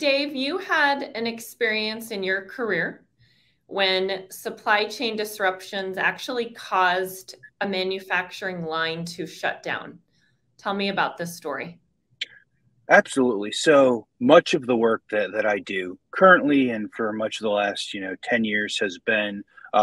Dave, you had an experience in your career when supply chain disruptions actually caused a manufacturing line to shut down. Tell me about this story. Absolutely. So much of the work that I do currently and for much of the last 10 years has been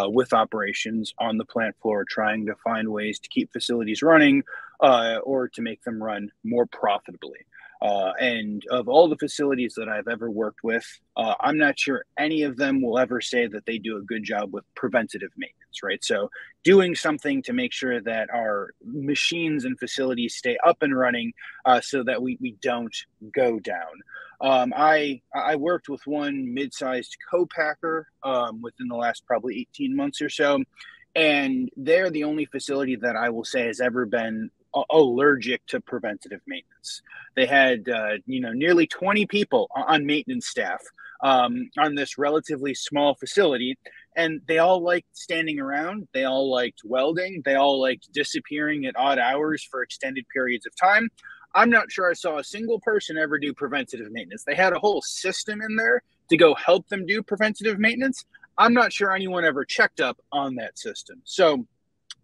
with operations on the plant floor, trying to find ways to keep facilities running or to make them run more profitably. And of all the facilities that I've ever worked with, I'm not sure any of them will ever say that they do a good job with preventative maintenance, right? So doing something to make sure that our machines and facilities stay up and running so that we don't go down. I worked with one mid-sized co-packer within the last probably 18 months or so, and they're the only facility that I will say has ever been allergic to preventative maintenance. They had, nearly 20 people on maintenance staff on this relatively small facility, and they all liked standing around. They all liked welding. They all liked disappearing at odd hours for extended periods of time. I'm not sure I saw a single person ever do preventative maintenance. They had a whole system in there to go help them do preventative maintenance. I'm not sure anyone ever checked up on that system. So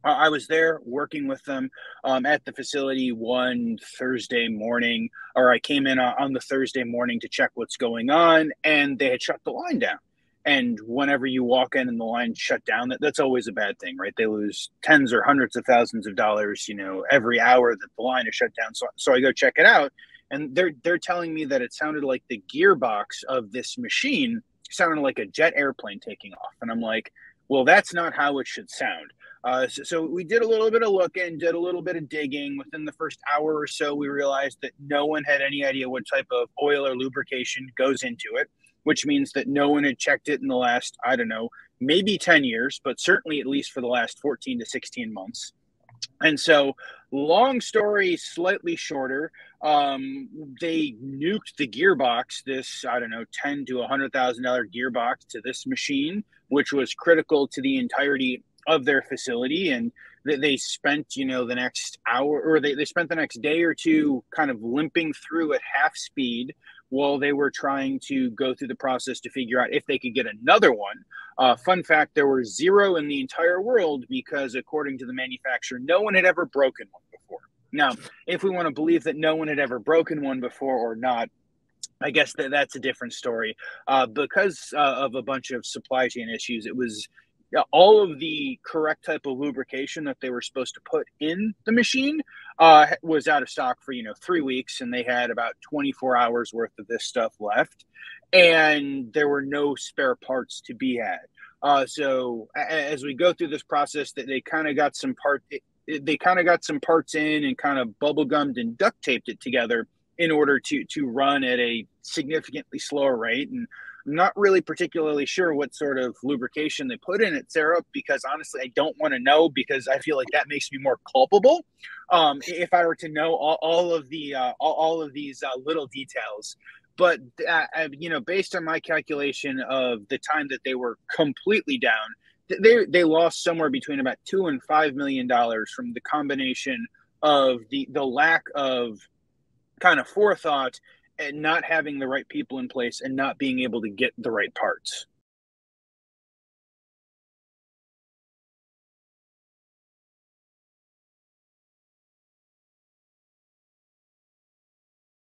I was there working with them at the facility one Thursday morning, or I came in on the Thursday morning to check what's going on, and they had shut the line down. And whenever you walk in and the line's shut down, that's always a bad thing, right? They lose tens or hundreds of thousands of dollars, every hour that the line is shut down. So I go check it out, and they're telling me that it sounded like the gearbox of this machine sounded like a jet airplane taking off. And I'm like, well, that's not how it should sound. So we did a little bit of looking, did a little bit of digging. Within the first hour or so, we realized that no one had any idea what type of oil or lubrication goes into it, which means that no one had checked it in the last, I don't know, maybe 10 years, but certainly at least for the last 14 to 16 months. And so, long story slightly shorter, they nuked the gearbox, this, I don't know, $10,000 to $100,000 gearbox to this machine, which was critical to the entirety of their facility. And they spent, the next hour, or they spent the next day or two kind of limping through at half speed while they were trying to go through the process to figure out if they could get another one. Fun fact, there were zero in the entire world because, according to the manufacturer, no one had ever broken one before. Now, if we want to believe that no one had ever broken one before or not, I guess that's a different story. Because of a bunch of supply chain issues, it was all of the correct type of lubrication that they were supposed to put in the machine was out of stock for, 3 weeks, and they had about 24 hours worth of this stuff left, and there were no spare parts to be had. So as we go through this process, that they kind of got some part, they kind of got some parts in and kind of bubblegummed and duct taped it together in order to run at a significantly slower rate. And I'm not really particularly sure what sort of lubrication they put in it, Sarah, because honestly, I don't want to know, because I feel like that makes me more culpable. If I were to know all of these little details. But, based on my calculation of the time that they were completely down, they lost somewhere between about $2 and $5 million from the combination of the lack of kind of forethought and not having the right people in place and not being able to get the right parts.